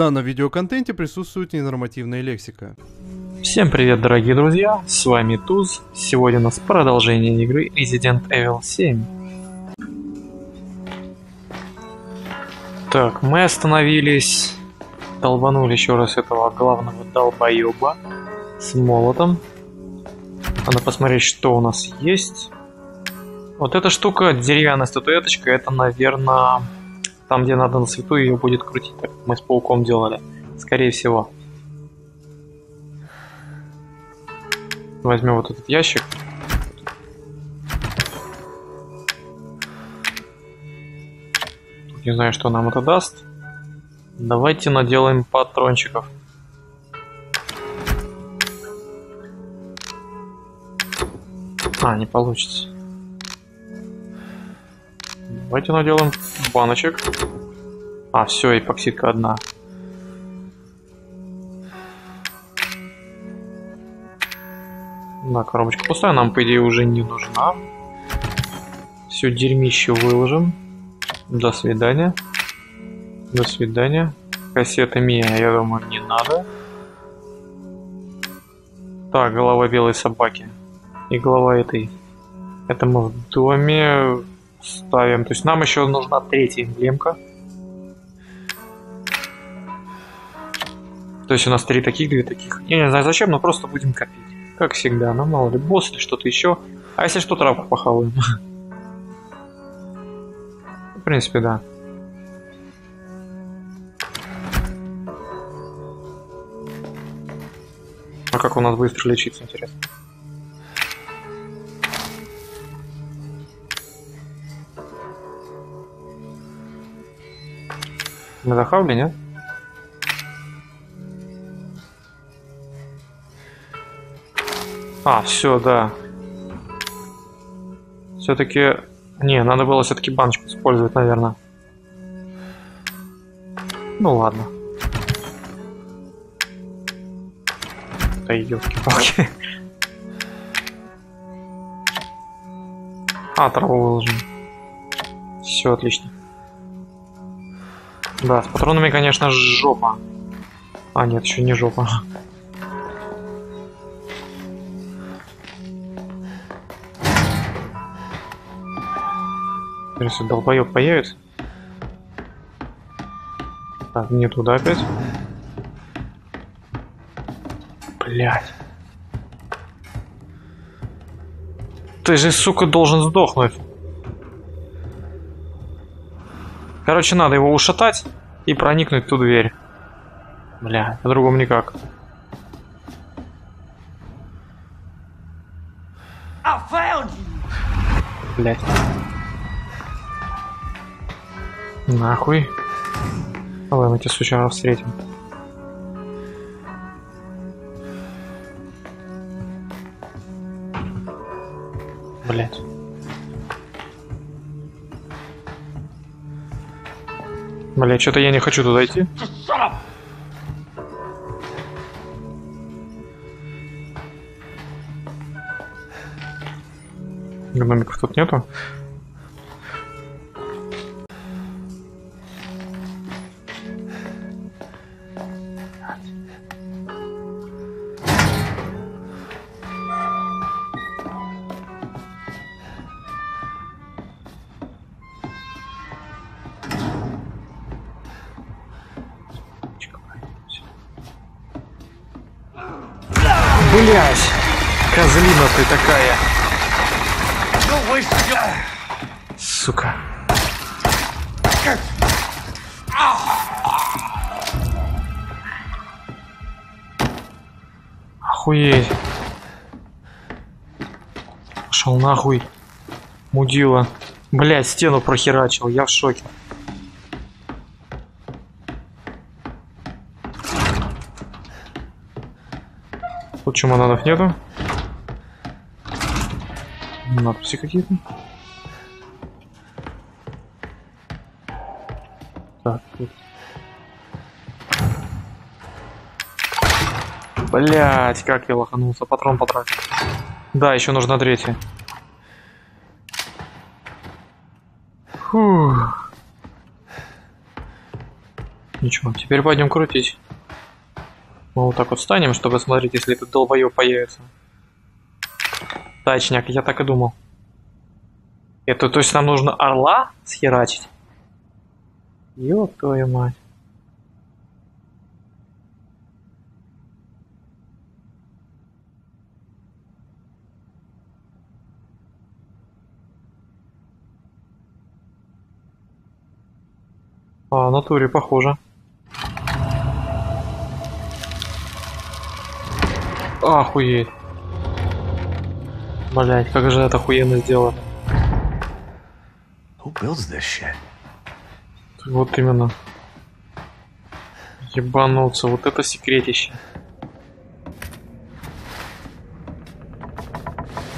данном видеоконтенте присутствует ненормативная лексика. Всем привет, дорогие друзья, с вами Туз. Сегодня у нас продолжение игры Resident Evil 7. Так, мы остановились, долбанули еще раз этого главного долбоеба с молотом. Надо посмотреть, что у нас есть. Вот эта штука, деревянная статуэточка, это, наверное, там, где надо на свету ее будет крутить, как мы с пауком делали, скорее всего. Возьмем вот этот ящик. Тут не знаю, что нам это даст. Давайте наделаем патрончиков. А, не получится. Давайте наделаем баночек. А, все, эпоксидка одна. Да, коробочка пустая, нам, по идее, уже не нужна. Все дерьмище выложим. До свидания. До свидания. Кассета Мия, я думаю, не надо. Так, голова белой собаки. И голова этой. Это мы в доме ставим. То есть нам еще нужна третья эмблемка. То есть у нас три таких, две таких. Я не знаю зачем, но просто будем копить. Как всегда, ну мало ли, босс или что-то еще. А если что, травку похаваем. В принципе, да. А как у нас быстро лечиться, интересно. Мы захавли, нет? А, все, да. Все-таки... Не, надо было все-таки баночку использовать, наверное. Ну ладно. Да елки-палки. А, траву выложим. Все, отлично. Да, с патронами, конечно, жопа. А, нет, еще не жопа. Если долбоёб появится. Так, не туда опять. Блять. Ты же, сука, должен сдохнуть. Короче, надо его ушатать и проникнуть в ту дверь. Бля, по-другому никак. Блять. Нахуй. Давай мы тебя случайно встретим. Блять. Блять, что-то я не хочу туда идти. Гномиков тут нету. Блять, козлина ты такая. Сука. Охуеть. Пошел нахуй. Мудила. Блять, стену прохерачил, я в шоке. Тут чемоданов нету. Надписи какие-то. Так, тут. Блять, как я лоханулся. Патрон потратил. Да, еще нужна третья. Фух. Ничего, теперь пойдем крутить. Мы вот так вот станем, чтобы смотреть, если этот долбоёб появится. Точняк, я так и думал. Это то есть нам нужно орла схерачить? Ёб твою мать. А, в натуре похоже. Охуеть. Блять, как же это охуенно сделано. Вот именно. Ебануться, вот это секретище.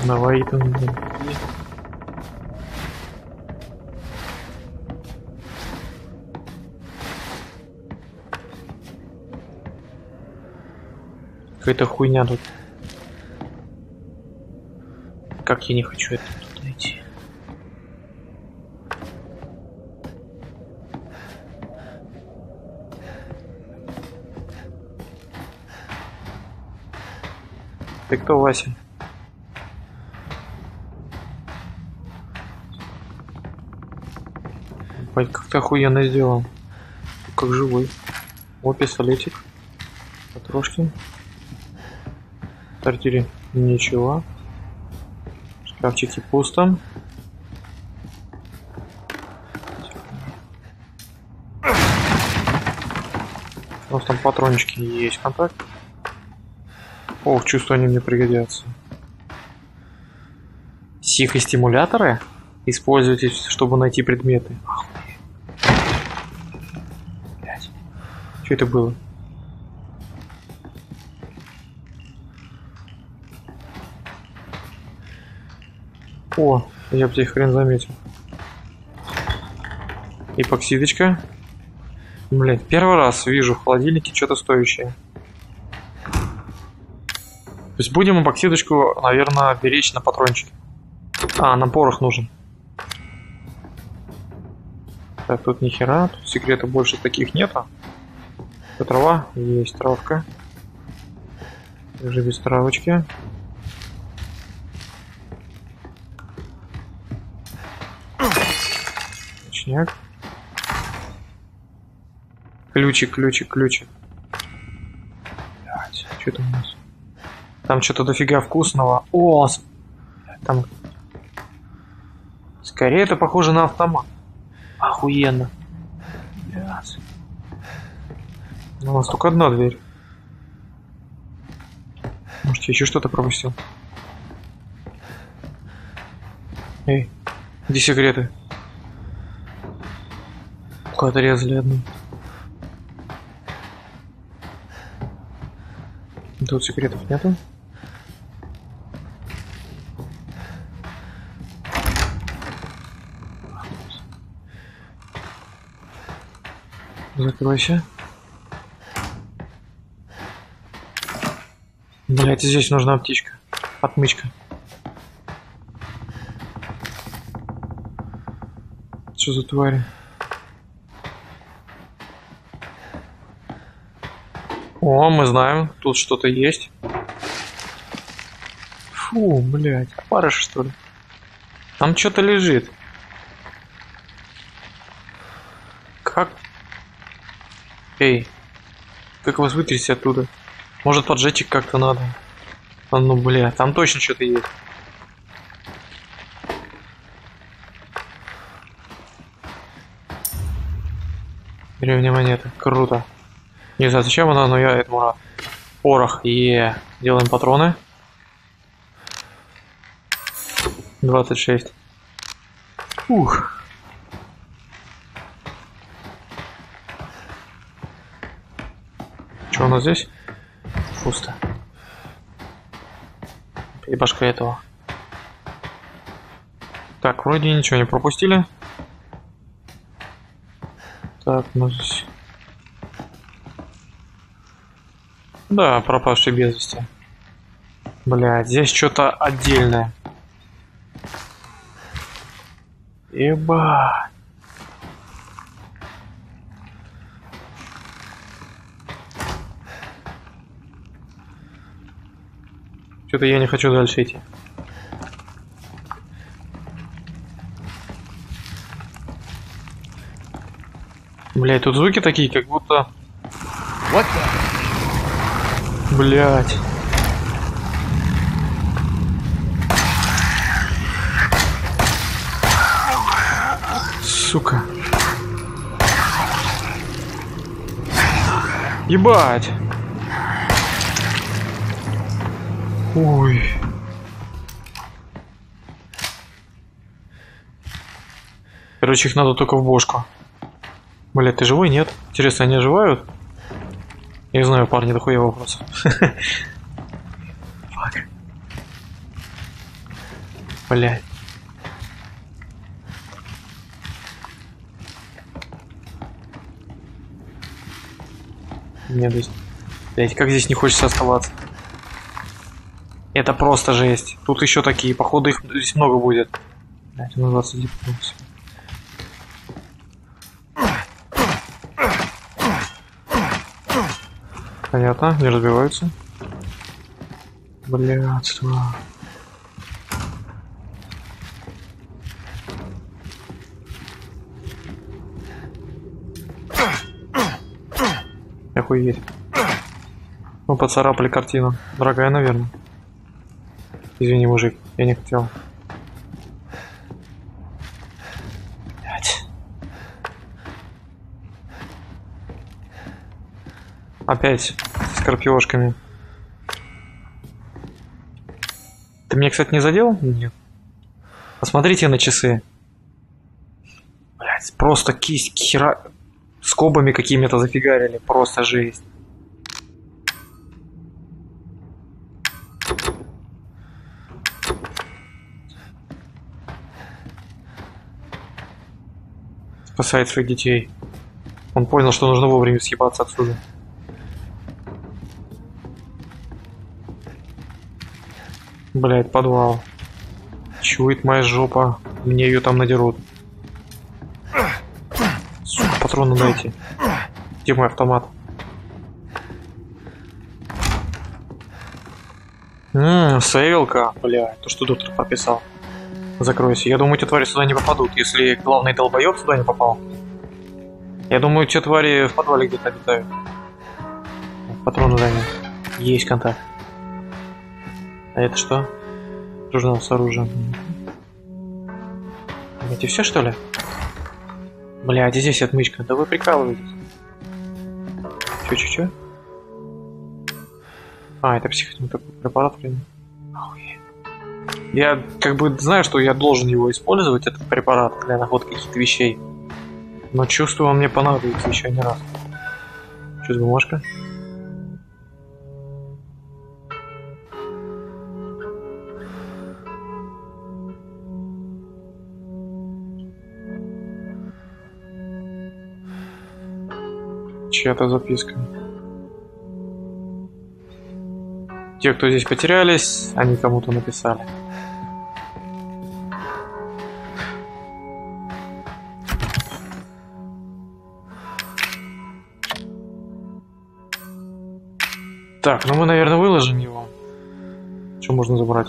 Давай там. Какая-то хуйня тут. Как я не хочу это тут найти. Ты кто, Вася? Блять, как-то охуенно сделал. Как живой. О, пистолетик. Потрошкин. В сортире ничего. Шкафчики пусто. У нас там патрончики есть, контакт. Ох, чувствую, они мне пригодятся. Психостимуляторы? Используйтесь, чтобы найти предметы. Блять. Что это было? О, я бы тебя хрен заметил. Эпоксидочка. Блять, первый раз вижу в холодильнике что-то стоящее. То есть будем эпоксидочку, наверное, беречь на патрончики. А, нам порох нужен. Так, тут нихера, тут секретов больше таких нету. Это трава, есть травка. Уже без травочки. Ключик, ключик, ключик. Блять, что там у нас? Там что-то дофига вкусного. О, там. Скорее это похоже на автомат. Охуенно. Блять. У нас только одна дверь. Может, я еще что-то пропустил? Эй, где секреты? Отрезали одну. Тут секретов нету. Закройся. Блять, здесь нужна птичка. Отмычка. Что за твари? О, мы знаем, тут что-то есть. Фу, блядь, опарыш, что ли? Там что-то лежит. Как? Эй, как вас вытрясти оттуда? Может, поджечь как-то надо? А ну, бля, там точно что-то есть. Бери внимание, это круто. Не знаю, зачем она, но я этому рад. Порох. Еее. Делаем патроны. 26. Ух. Что у нас здесь? Пусто. И башка этого. Так, вроде ничего не пропустили. Так, ну здесь... Да, пропавший без вести. Блядь, здесь что-то отдельное. Ебать. Что-то я не хочу дальше идти. Блять, тут звуки такие, как будто... What the... Блять. Сука. Ебать. Ой. Короче, их надо только в бошку. Блядь, ты живой? Нет? Интересно, они оживают? Я не знаю, парни, дохуя вопрос. Фак. Блядь. Нет, блядь, как здесь не хочется оставаться. Это просто жесть. Тут еще такие, походу их здесь много будет. Блядь, ну 20 дипломов. Понятно, не разбиваются. Блядство. Охуеть. Мы поцарапали картину. Дорогая, наверное. Извини, мужик, я не хотел. Блядь. Опять с скорпиошками. Ты меня, кстати, не задел? Нет. Посмотрите на часы. Блядь, просто кисть хера... Скобами какими-то зафигарили. Просто жесть. Спасает своих детей. Он понял, что нужно вовремя съебаться отсюда. Блять, подвал. Чует моя жопа. Мне ее там надерут. Сука, патроны дайте. Где мой автомат? Сейвилка. Блять, то, что доктор прописал. Закройся. Я думаю, те твари сюда не попадут, если главный долбоёб сюда не попал. Я думаю, те твари в подвале где-то обитают. Патроны за ним. Есть контакт. А это что? Журнал с оружием. Эти все, что ли? Бля, а здесь отмычка. Да вы прикалываетесь. Че? А, это психотропный препарат, блин. Я как бы знаю, что я должен его использовать, этот препарат, для находки каких-то вещей. Но чувствую, он мне понадобится еще не раз. Что за бумажка? Чья-то записка. Те, кто здесь потерялись, они кому-то написали. Так, ну мы, наверное, выложим его. Что можно забрать?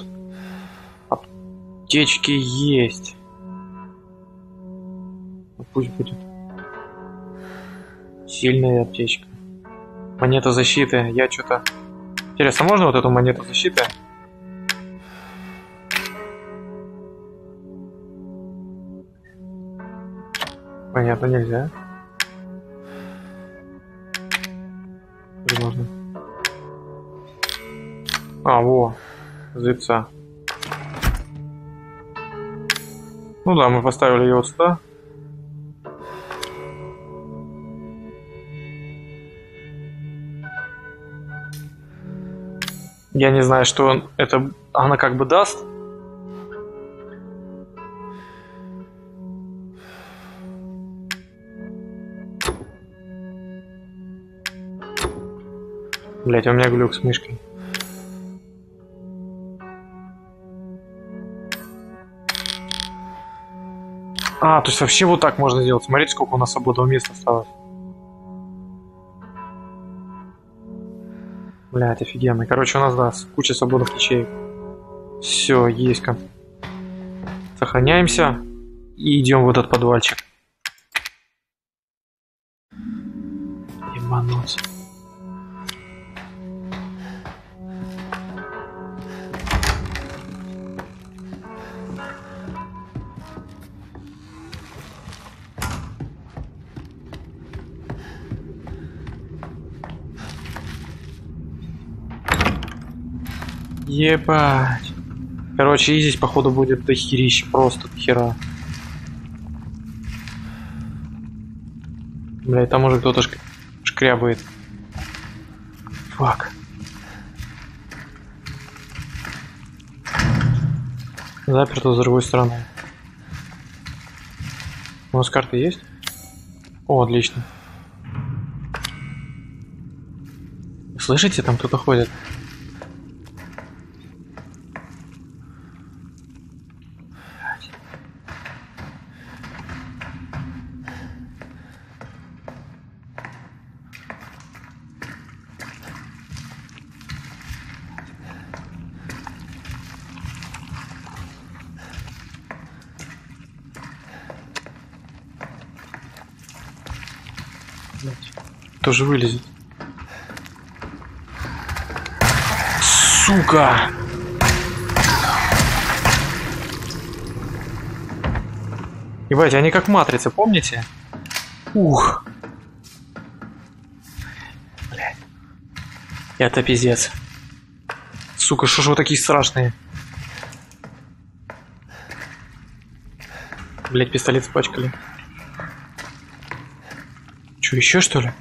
Аптечки есть. Пусть будет. Сильная аптечка. Монета защиты. Я что-то... Интересно, можно вот эту монету защиты? Понятно, нельзя. Можно. А, во. Зыбца. Ну да, мы поставили ее вот сюда. Я не знаю, что он, это она как бы даст. Блять, у меня глюк с мышкой. А, то есть вообще вот так можно сделать. Смотрите, сколько у нас свободного места осталось. Блядь, офигенный. Короче, у нас, да, куча свободных ячеек. Все, есть-ка. Сохраняемся. И идем в этот подвальчик. Ебануться. Ебать. Короче, и здесь, походу, будет дохерища, просто дохера. Бля, там уже кто-то шкрябает. Фак. Заперто с другой стороны. У нас карты есть? О, отлично. Слышите, там кто-то ходит. Тоже вылезет. Сука! Ебать, они как матрица, помните? Ух! Блядь. Это пиздец. Сука, что ж вы такие страшные? Блядь, пистолет спачкали. Че, еще что ли?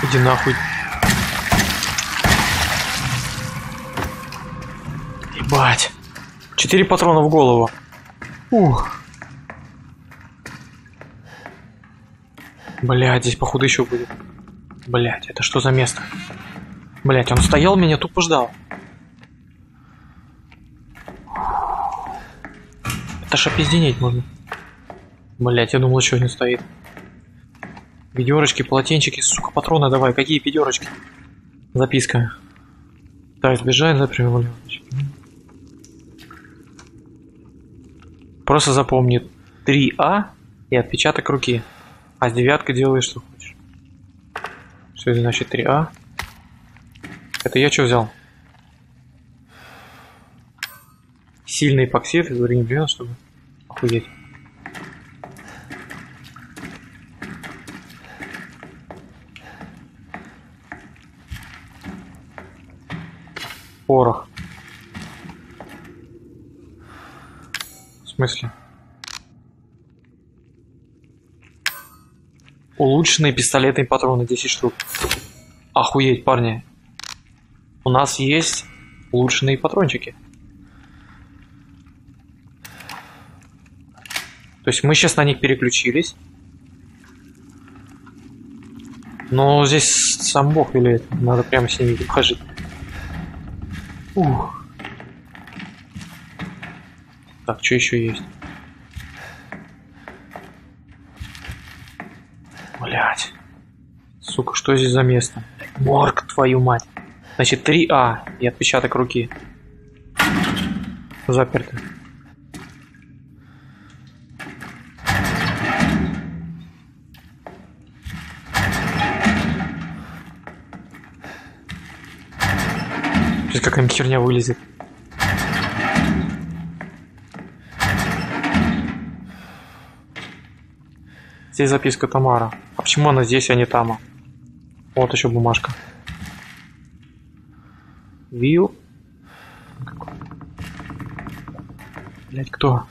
Иди нахуй. Ебать. 4 патрона в голову. Ух. Блядь, здесь походу еще будет. Блядь, это что за место? Блядь, он стоял, меня тупо ждал. Это ж опизденеть можно. Блядь, я думал, еще не стоит. Пятерочки, полотенчики, сука, патроны давай. Какие пятерочки? Записка. Так, сбежать, запрямил. Просто запомни. 3А и отпечаток руки. А с девяткой делаешь, что хочешь. Что это значит 3А? Это я что взял? Сильный эпоксид, изурин, блин, чтобы охуеть. Порох. В смысле? Улучшенные пистолетные патроны 10 штук. Охуеть, парни. У нас есть улучшенные патрончики. То есть мы сейчас на них переключились. Но здесь сам бог велит. Надо прямо с ними обходить. Ух. Так, что еще есть? Блять. Сука, что здесь за место? Морг, твою мать. Значит, 3А и отпечаток руки. Заперто. Какая-нибудь херня вылезет. Здесь записка Тамара. А почему она здесь, а не Тама? Вот еще бумажка. Вил. Блять, кто?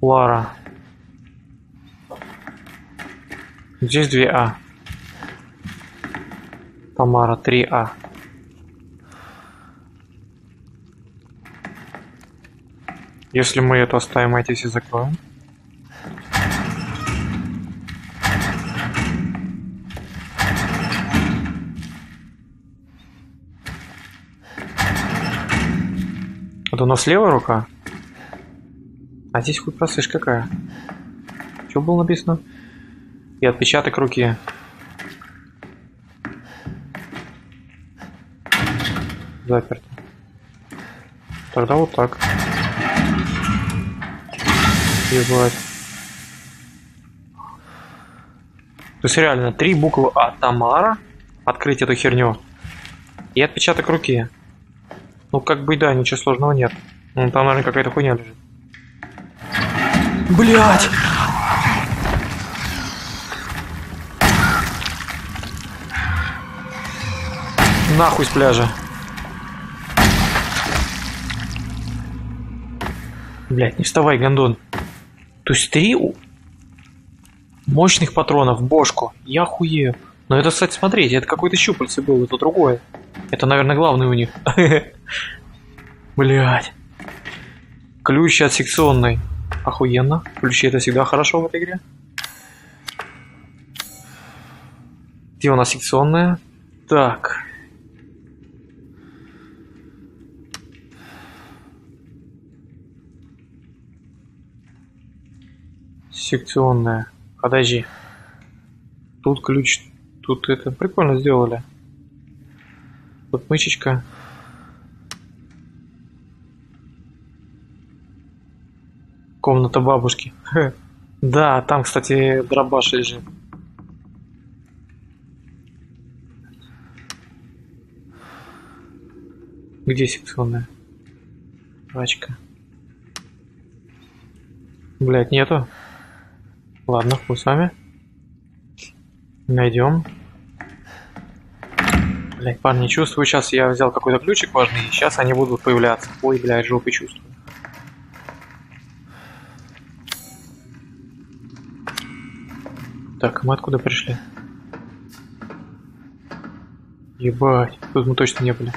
Лара. Здесь 2А. Тамара 3А. Если мы эту оставим, эти все закроем. Это у нас левая рука? А здесь хоть просышь какая. Что было написано? И отпечаток руки. Заперто. Тогда вот так. Ебать. То есть реально 3 буквы А, Тамара. Открыть эту херню. И отпечаток руки. Ну как бы да, ничего сложного нет. Ну, там, наверное, какая-то хуйня лежит. Блять! Нахуй с пляжа. Блять, не вставай, гондон. То есть 3 мощных патрона в бошку. Я хуею. Но это, кстати, смотрите, это какой-то щупальце было, это другое. Это, наверное, главное у них. Блять. Ключ от секционной. Охуенно. Ключи это всегда хорошо в этой игре. Где у нас секционная? Так. Секционная. Подожди. Тут ключ. Тут это прикольно сделали. Тут мышечка. Комната бабушки. Да, там, кстати, дробаш лежит. Где секционная? Пачка. Блять, нету. Ладно, хуй с вами. Найдем. Блять, парни, чувствую, сейчас я взял какой-то ключик важный, и сейчас они будут появляться. Ой, блять, жопы чувствую. Так, мы откуда пришли? Ебать, тут мы точно не были.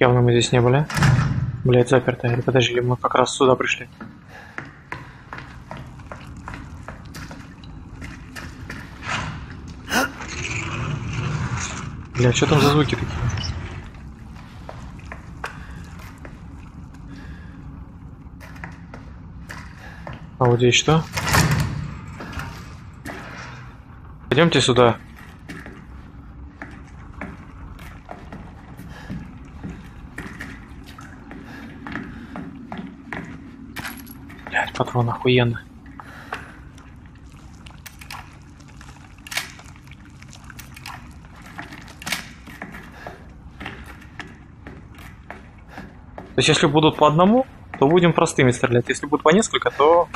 Явно мы здесь не были. Блять, заперто. Или подожди, мы как раз сюда пришли. Бля, что там за звуки такие? А вот здесь что? Пойдемте сюда. Блядь, патрон охуенно. То есть, если будут по одному, то будем простыми стрелять. Если будут по несколько, то...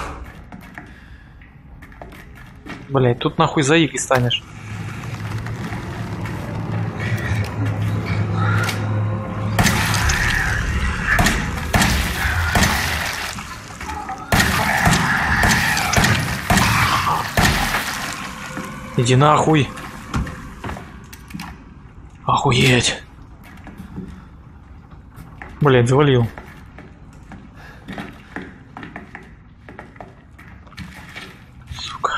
Блять, тут нахуй заикой станешь. Иди нахуй. Охуеть. Блять, завалил. Сука.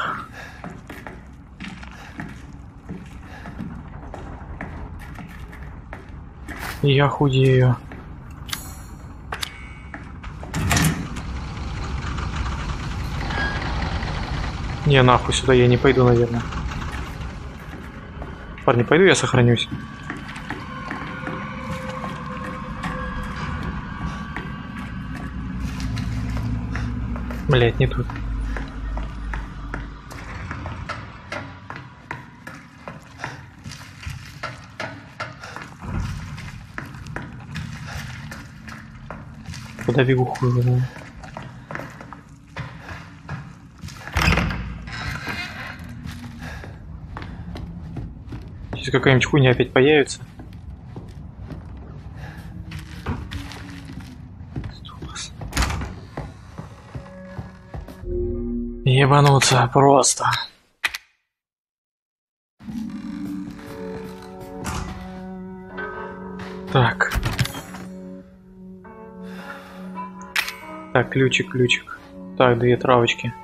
Я худею. Не, нахуй сюда я не пойду, наверное. Парни, пойду я сохранюсь. Блять, не тут. Куда бегу, хуй его. Сейчас какая-нибудь хуйня опять появится. Ебануться просто. Так. Так, ключик, ключик. Так, две травочки.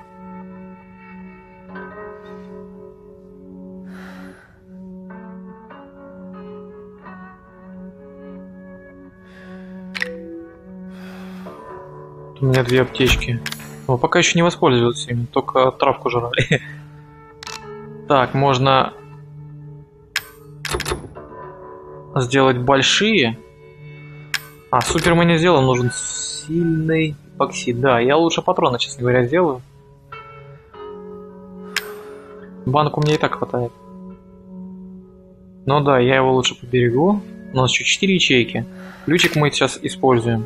У меня две аптечки. Но пока еще не воспользовался им, только травку жрали. Так, можно сделать большие. А, супер мы не сделаем, нужен сильный эпоксид. Да, я лучше патроны, честно говоря, сделаю. Банку мне и так хватает. Ну да, я его лучше поберегу. У нас еще 4 ячейки. Ключик мы сейчас используем.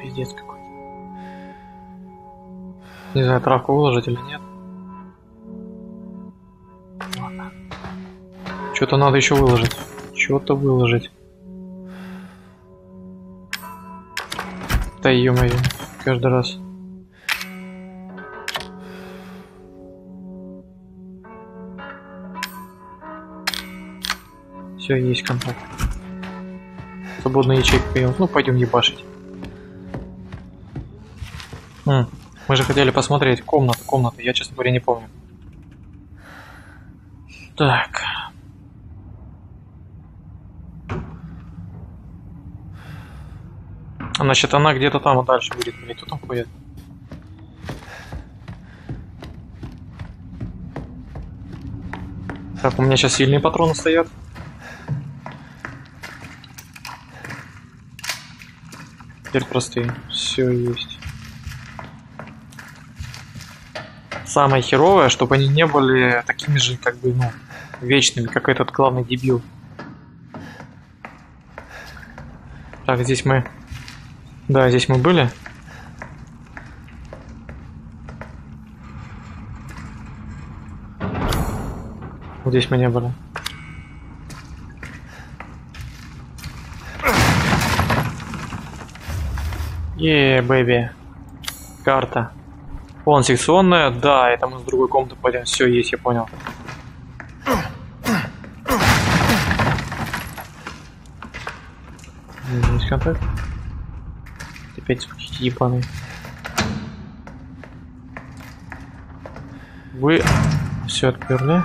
Пиздец какой-то. Не знаю, травку выложить или нет. Ладно. Что-то надо еще выложить. Что-то выложить. Да ё-моё, каждый раз. Все, есть контакт. Свободная ячейка появилась. Ну, пойдем ебашить. Мы же хотели посмотреть комнату, я, честно говоря, не помню. Так. Значит, она где-то там, а дальше будет, блядь, кто там ходит. Так, у меня сейчас сильные патроны стоят. Теперь простые. Все есть. Самое херовое, чтобы они не были такими же, как бы, ну, вечными, как этот главный дебил. Так, здесь мы... Да, здесь мы были. Здесь мы не были. Еее, бэби. Карта. Вон секционная, да, это мы с другой комнаты пойдем. Все есть, я понял. Есть контакт. Опять спустите, ебаный. Вы все отперли.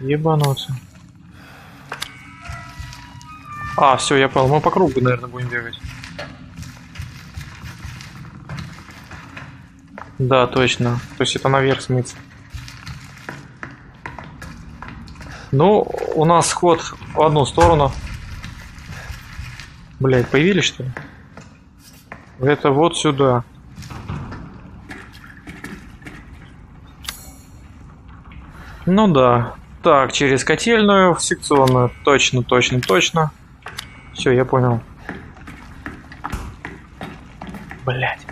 Ебануться. А, все, я понял. Мы по кругу, наверное, будем бегать. Да, точно. То есть это наверх смыться. Ну, у нас ход в одну сторону. Блять, появились, что ли? Это вот сюда. Ну да. Так, через котельную в секционную. Точно, точно, точно. Все, я понял. Блять.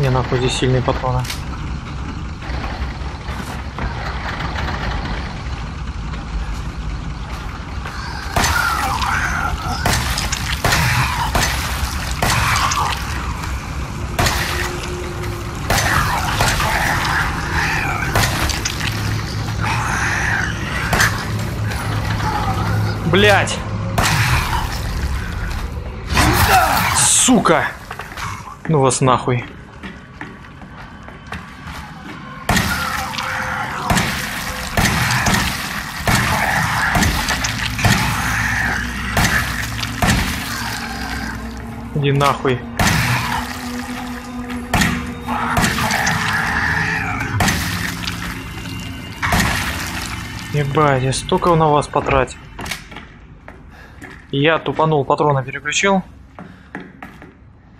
Не, нахуй, здесь сильные патроны. Блять! Сука! Ну вас нахуй. Иди нахуй. Ебать, я столько на вас потратил. Я тупанул, патроны переключил.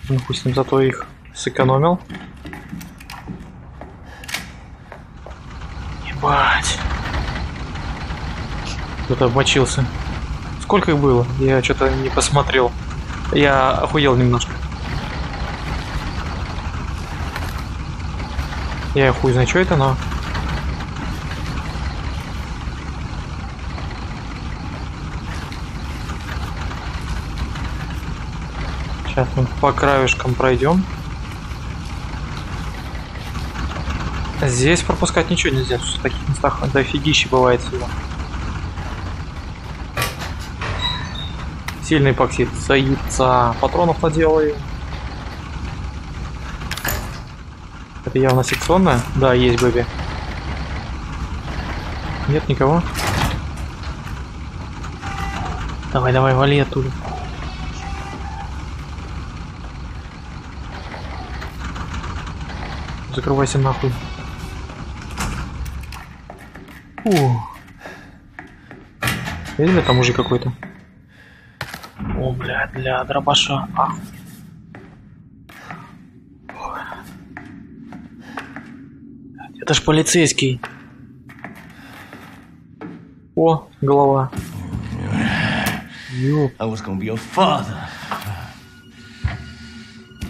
Ну хуй с ним, зато их сэкономил. Ебать. Кто-то обмочился. Сколько их было? Я что-то не посмотрел. Я охуел немножко. Я хуй знаю, что это, но... Сейчас мы по краешкам пройдем. Здесь пропускать ничего нельзя, в таких местах дофигища бывает всего. Сильный эпоксид, саится, патронов наделаю. Это явно секционная? Да, есть бэби. Нет никого? Давай, давай, вали оттуда. Закрывайся нахуй. О. Видели, там уже какой-то? О, блядь, для дробаша. А. Это ж полицейский. О, голова. I was gonna be your father.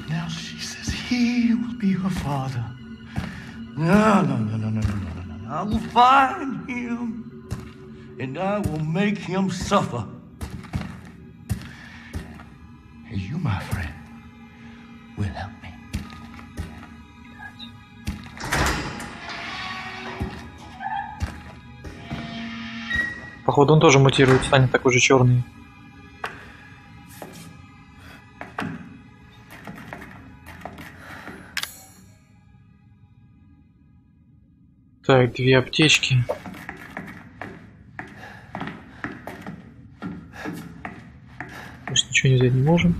Now she says he will be her father. No. I will find him, and I will make him suffer. And you, my friend, will help me. Походу, он тоже мутирует, станет такой же черный. Так, две аптечки. Может, ничего не взять не можем.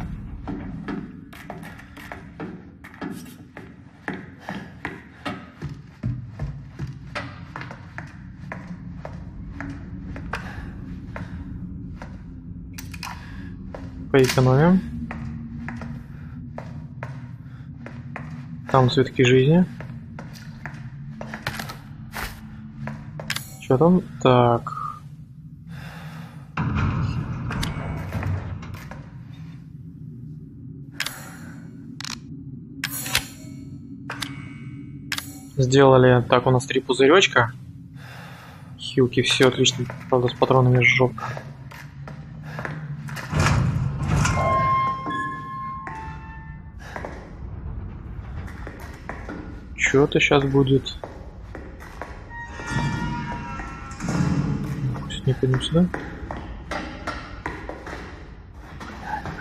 Поэкономим. Там цветки жизни. Что там? Так. Сделали. Так, у нас 3 пузыречка. Хилки все отлично. Правда, с патронами жопа. Что-то сейчас будет. Не пойдем сюда.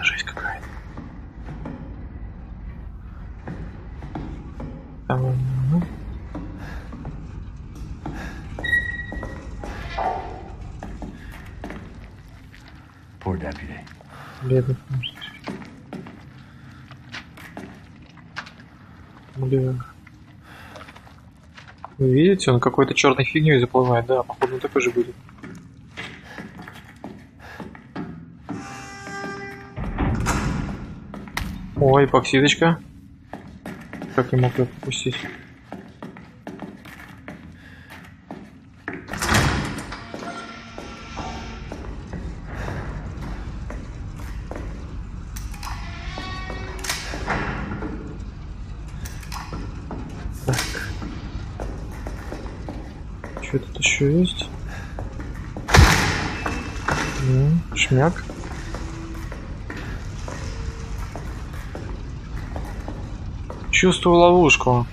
Жесть какая-то. Там... Бедный. Бля. Вы видите, он какой-то черной фигней заплывает. Да, походу, такой же будет. Ой, эпоксидочка. Как я мог ее пропустить? Так. Что тут еще есть? Шмяк. Чувствую ловушку.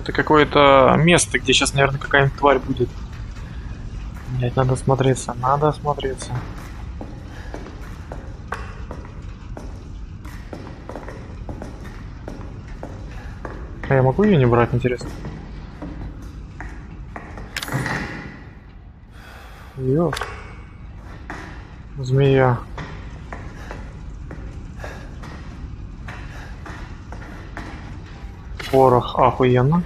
Это какое-то место, где сейчас, наверное, какая-нибудь тварь будет. Блять, надо смотреться, надо смотреться. А я могу ее не брать, интересно? Ёп. Змея. Порох, охуенно.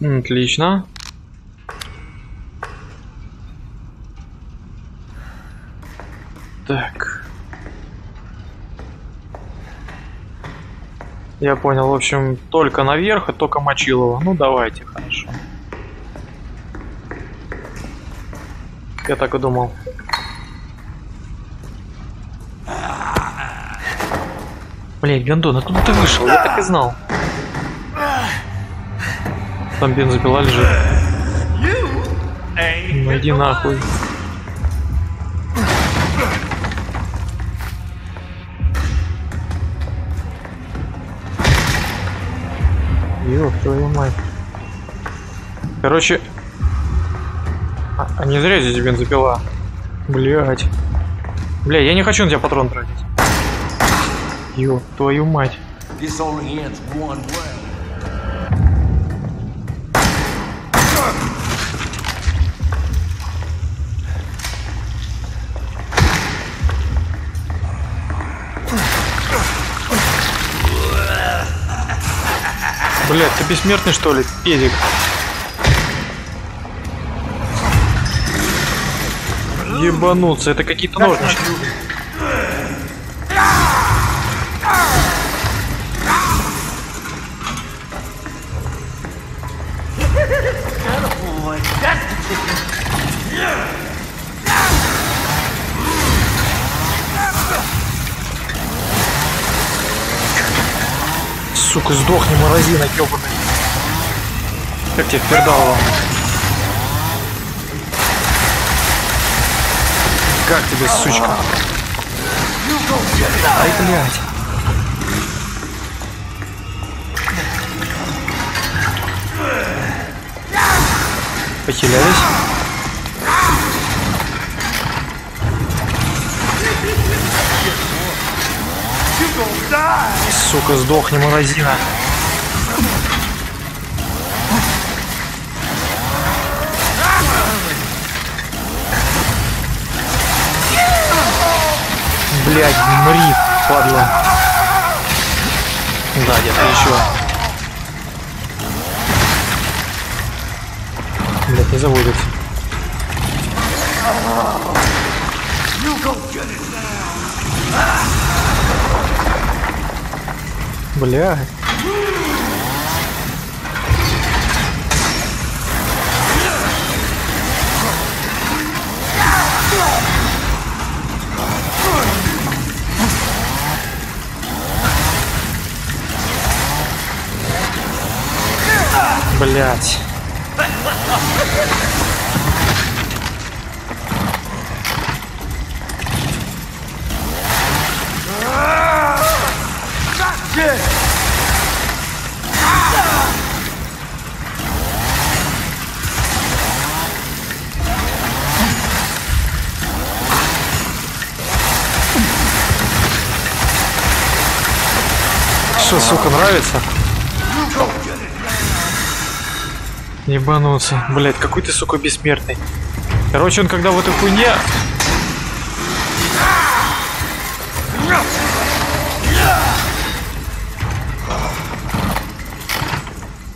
Отлично. Так. Я понял, в общем, только наверх и только мочилово. Ну давайте, хорошо. Я так и думал. Блять, гандон, откуда ты вышел? Я так и знал. Там бензопила лежит. Ну иди нахуй. Ёб твою мать. Короче, а не зря здесь бензопила. Блять. Бля, я не хочу на тебя патрон тратить. Ёб твою мать. Блядь, ты бессмертный, что ли, педик? Ебануться, это какие-то ножнички. Сука, сдохни, морозина, ёбаный. Как тебе впердало? Как тебе, сучка? Ай, блядь. Похилялись? Сука, сдохни, морозина. Блять, мри, падла. Да, где-то еще. Блять, не заводится. Бля. Блять. Что, сука, нравится? Ебануться. Блять, какой ты, сука, бессмертный. Короче, он когда в этой хуйне...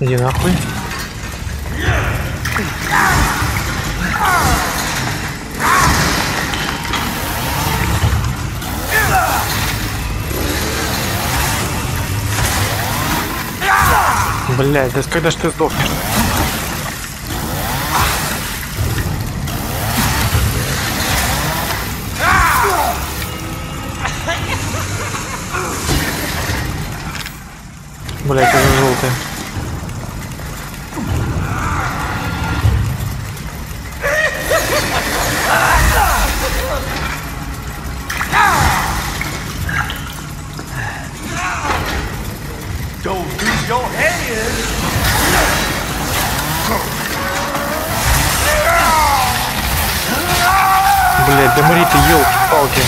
Иди нахуй. Блять, да когда ж ты сдохнешь? Блять, это же желтый. Блять, да мри ты, елки-палки.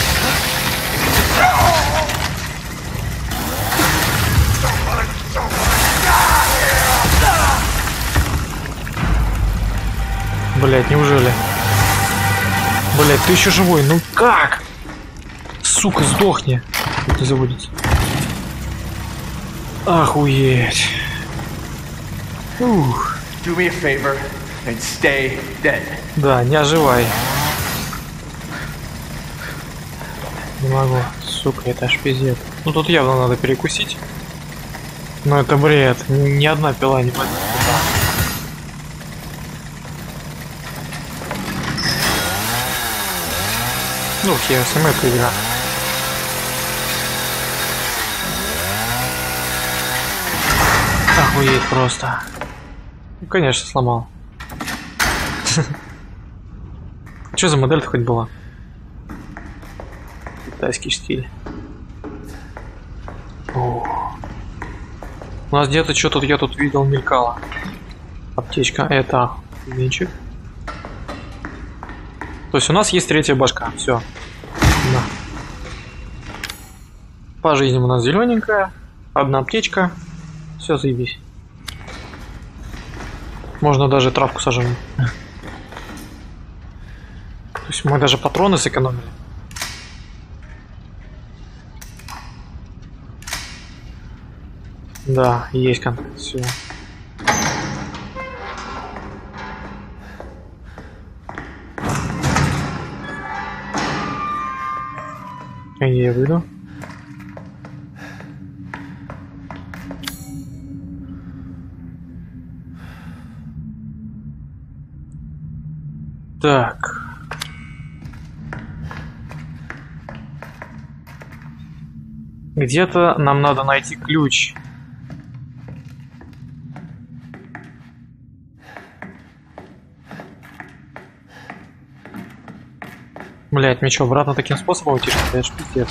Блять, неужели? Блять, ты еще живой, ну как? Сука, сдохни. Тут не забудете. Охуеть. Ух. Do me a favor and stay dead. Да, не оживай. Не могу. Сука, это аж пиздец. Ну тут явно надо перекусить. Но это бред. Ни одна пила не пойдет. Ну, я сама это игра. Охуеть просто. Ну, конечно, сломал. Что за модель-то хоть была? Китайский штиль. У нас где-то что тут, я тут видел, мелькало. Аптечка, это венчик. То есть у нас есть третья башка, все. Да. По жизни у нас зелененькая, одна аптечка, все заебись. Можно даже травку сажать. То есть мы даже патроны сэкономили. Да, есть контакт, все. Я выйду. Так. Где-то нам надо найти ключ. Блять, мне что, обратно таким способом уйти? Это ж пиздец.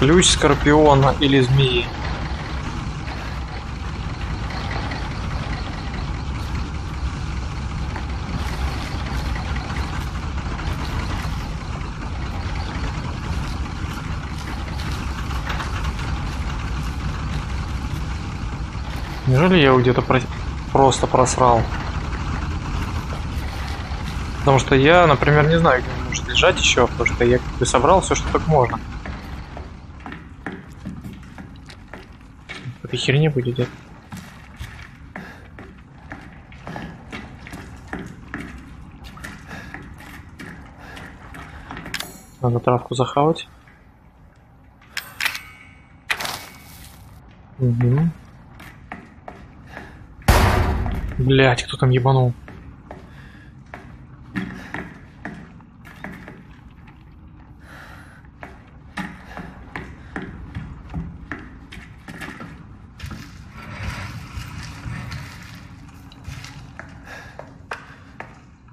Ключ скорпиона или змеи. Неужели я его где-то просто просрал? Потому что я, например, не знаю, где он может лежать еще, потому что я как бы собрал все, что так можно. Этой херни будет где-то. Надо травку захавать. Угу. Блять, кто там ебанул?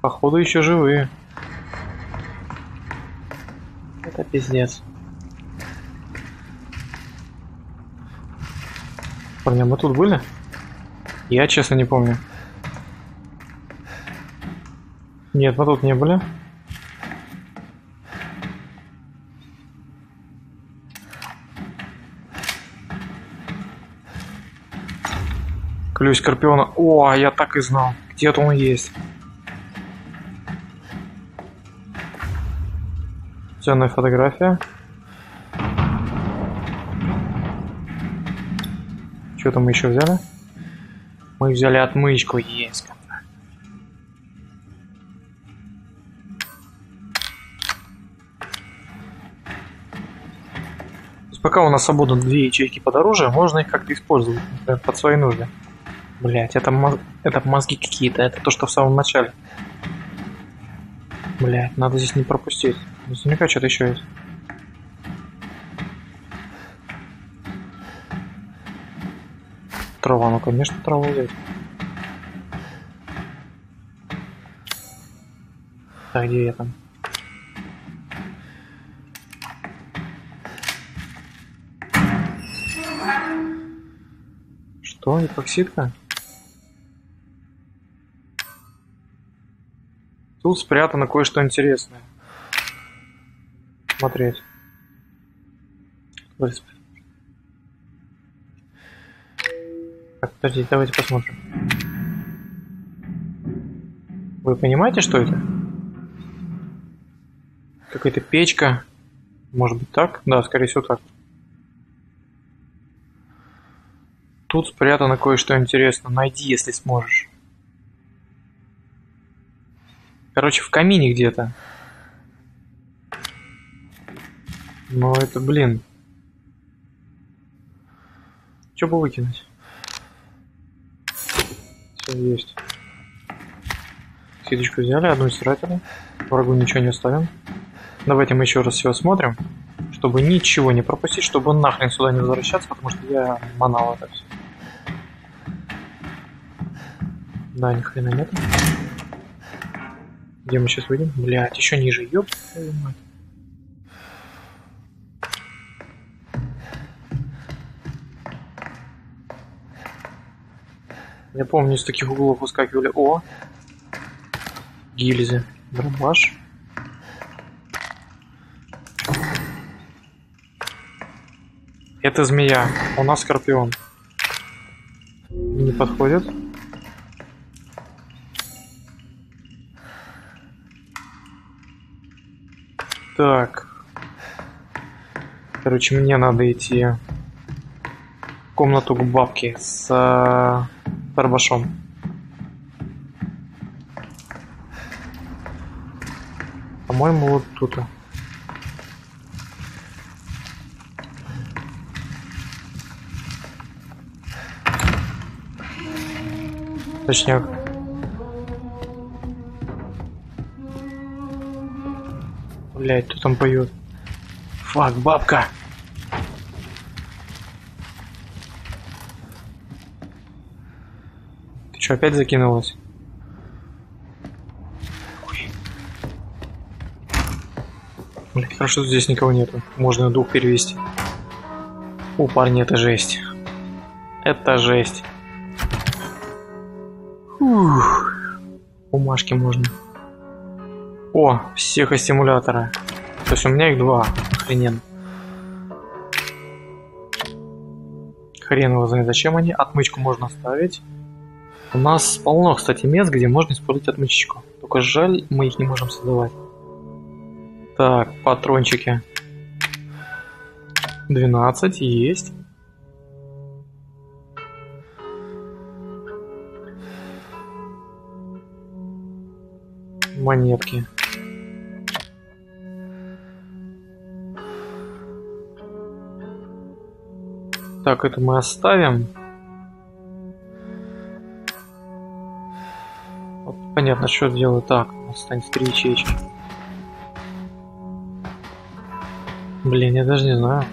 Походу еще живые. Это пиздец. Парня, мы тут были? Я честно не помню. Нет, мы тут не были. Ключ скорпиона. О, я так и знал. Где-то он есть. Ценная фотография. Что там мы еще взяли? Мы взяли отмычку. Есть. Пока у нас свободно 2 ячейки подороже, можно их как-то использовать, например, под свои нужды. Блять, это мозги какие-то, это то, что в самом начале. Блять, надо здесь не пропустить. Наверняка что-то еще есть. Трава, ну конечно, траву взять. Так, где я там? Что, эпоксидка? Тут спрятано кое-что интересное. Смотреть. Так, подождите, давайте посмотрим. Вы понимаете, что это? Какая-то печка. Может быть так? Да, скорее всего так. Тут спрятано кое-что интересное. Найди, если сможешь. Короче, в камине где-то. Но это, блин. Что бы выкинуть? Все есть. Ситочку взяли, одну стирательную. Врагу ничего не оставим. Давайте мы еще раз все осмотрим, чтобы ничего не пропустить, чтобы нахрен сюда не возвращаться, потому что я манал это все. Да, ни хрена нет. Где мы сейчас выйдем? Блять, еще ниже, ёб твою мать. Я помню, с таких углов выскакивали. О! Гильзы. Дробаш. Это змея. У нас скорпион. Не подходит. Так. Короче, мне надо идти в комнату к бабке с... Торбашом. По-моему, вот тут. Точняк. Блять, кто там поет? Фак, бабка! Что, опять закинулась? Блин, хорошо, что здесь никого нету. Можно дух перевести. О, парни, это жесть. Это жесть. Фух. Бумажки можно. О, психостимулятора. То есть у меня их два. Охрененно. Хрен его знает, зачем они. Отмычку можно оставить. У нас полно, кстати, мест, где можно использовать отмычечку. Только жаль, мы их не можем создавать. Так, патрончики. 12 есть. Монетки. Так, это мы оставим. Понятно, что делаю так. Останется 3 ячейки. Блин, я даже не знаю.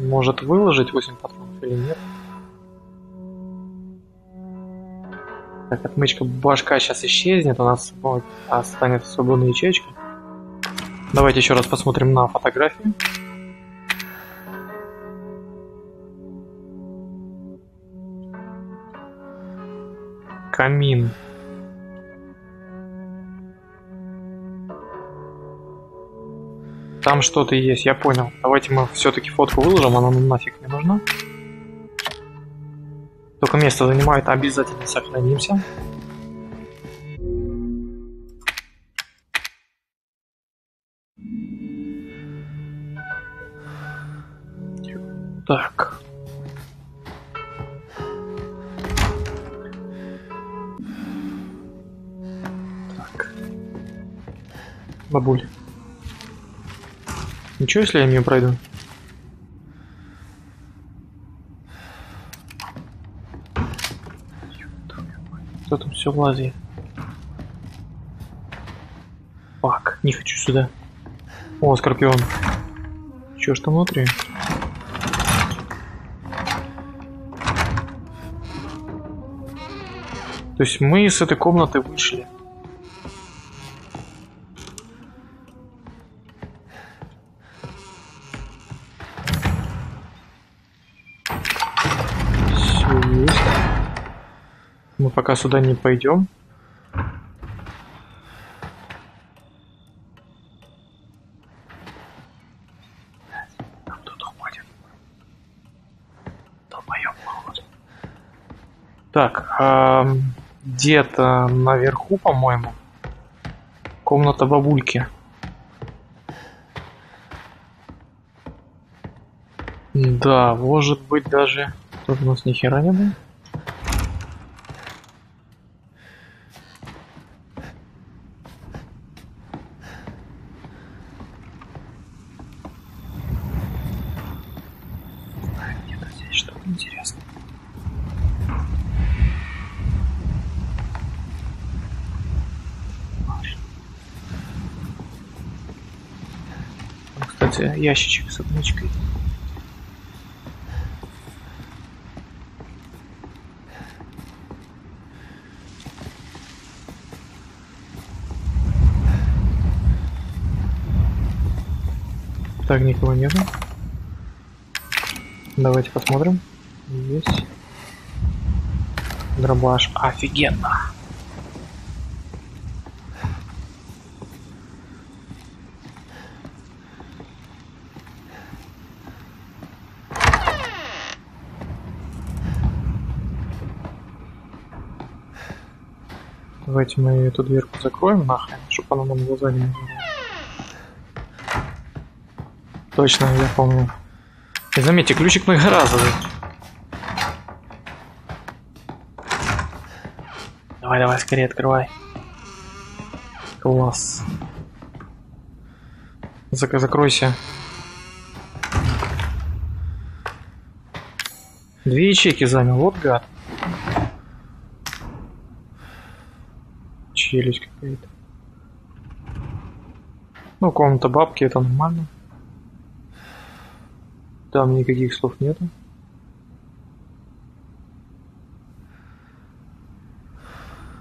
Может выложить 8 патронов или нет? Так, отмычка башка сейчас исчезнет. У нас останется свободная ячейка. Давайте еще раз посмотрим на фотографии. Камин. Там что-то есть, я понял. Давайте мы все-таки фотку выложим, она нам нафиг не нужна. Только место занимает, обязательно сохранимся. Так. Бабуль. Ничего, если я мимо пройду? Кто там все влазит? Пак, не хочу сюда. О, скорпион. Чё ж там внутри? То есть мы с этой комнаты вышли. Пока сюда не пойдем. Там тут уходит. Долбоёб, молод. Так, где-то наверху, по-моему, комната бабульки. Да, может быть даже... Тут у нас ни хера не было. что-то интересное. Кстати, ящичек с отмычкой. Так, никого нету. Давайте посмотрим. Есть. Дробаш. Офигенно. Давайте мы эту дверку закроем нахрен, чтобы она нам глаза не было. Точно, я помню. И заметьте, ключик многоразовый. Давай, давай, скорее открывай. Класс. Закройся. Две ячейки занял, вот гад. Челюсть какая-то. Ну, комната бабки, это нормально. Там никаких слов нету.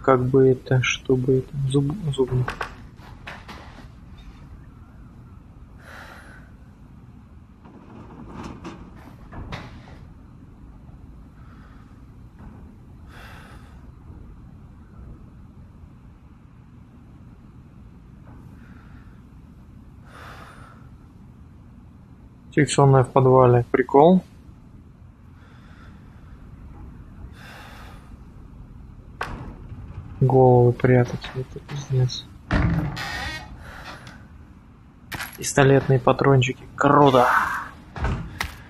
Как бы это, чтобы это... Зубник. Секционная в подвале. Прикол. Головы прятать. Это пиздец. Пистолетные патрончики. Круто.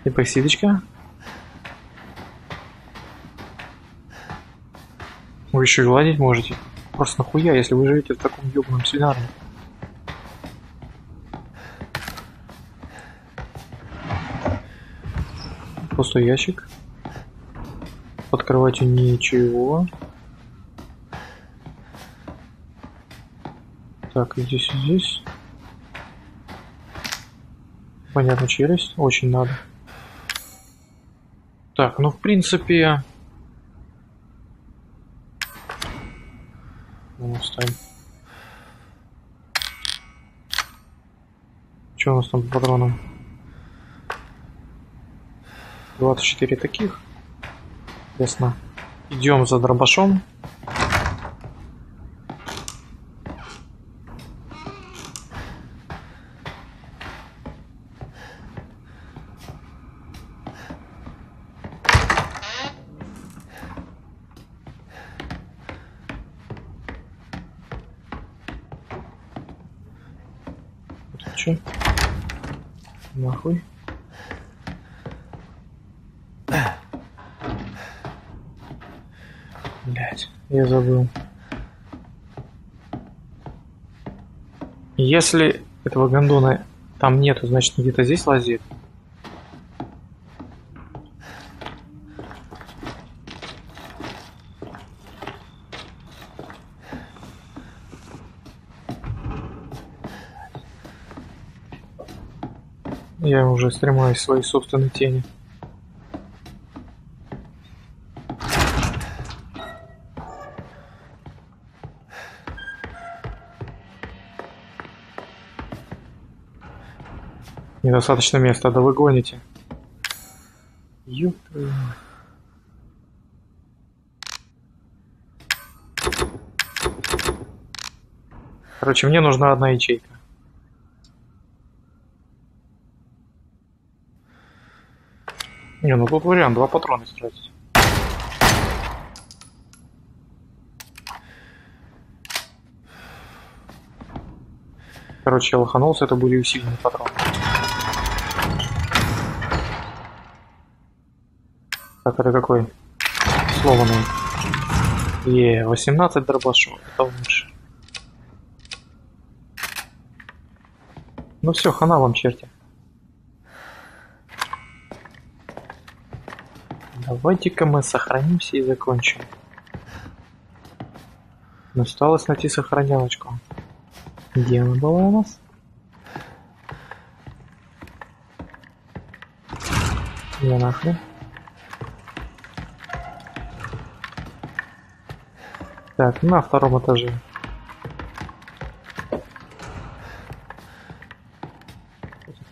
Эпоксидочка. Вы еще гладить можете. Просто нахуя, если вы живете в таком ёбаном свинарнике. Пустой ящик. Под кроватью ничего. Так, и здесь, и здесь. Понятно, челюсть. Очень надо. Так, ну в принципе... Ну, встань. Что у нас там по патронам? 24 таких. Ясно. Идем за дробашом. Че? Нахуй. Блять, я забыл. Если этого гондона там нету, значит где-то здесь лазит. Я уже стремаюсь в свои собственные тени. Недостаточно места, да вы гоните. Ёп твою мать. Короче, мне нужна одна ячейка. Не, ну тут вариант, 2 патрона тратить. Короче, я лоханулся, это были усиленные патроны. Так, это какой? Сломанный. Е, 18 дробашов. Это лучше. Ну все, хана вам, черти. Давайте-ка мы сохранимся и закончим. Но осталось найти сохранялочку. Где она была у нас? Где нахрен? Так, на втором этаже.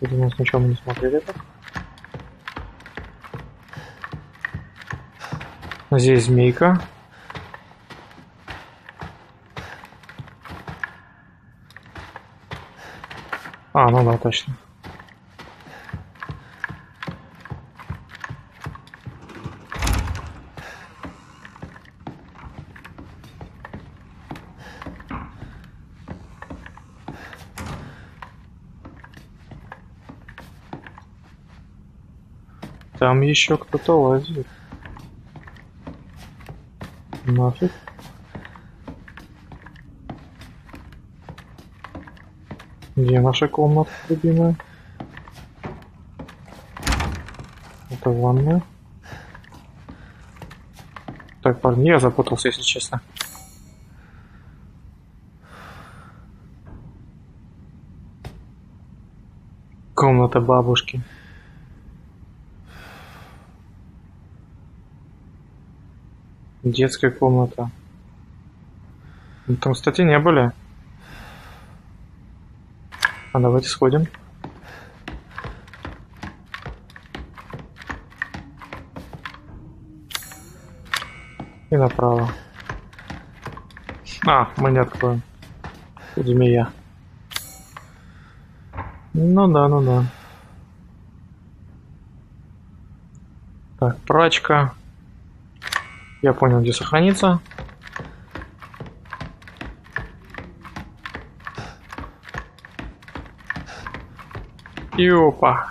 Видимо, сначала мы не смотрели так. Здесь змейка. А, ну да, точно. Там еще кто-то лазит. Нафиг. Где наша комната, любимая? Это ванная. Так, парни, я запутался, если честно. Комната бабушки. Детская комната. Мы там, кстати, не были. А давайте сходим. И направо. А, мы не откроем. Тут змея. Ну да, ну да. Так, прачка. Я понял, где сохраниться. И опа.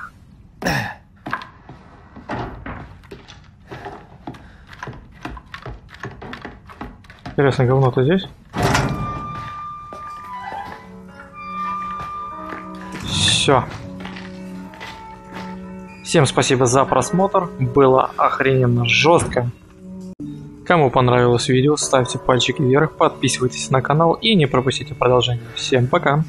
Интересно, говно-то здесь? Все. Всем спасибо за просмотр. Было охрененно жестко. Кому понравилось видео, ставьте пальчик вверх, подписывайтесь на канал и не пропустите продолжение. Всем пока!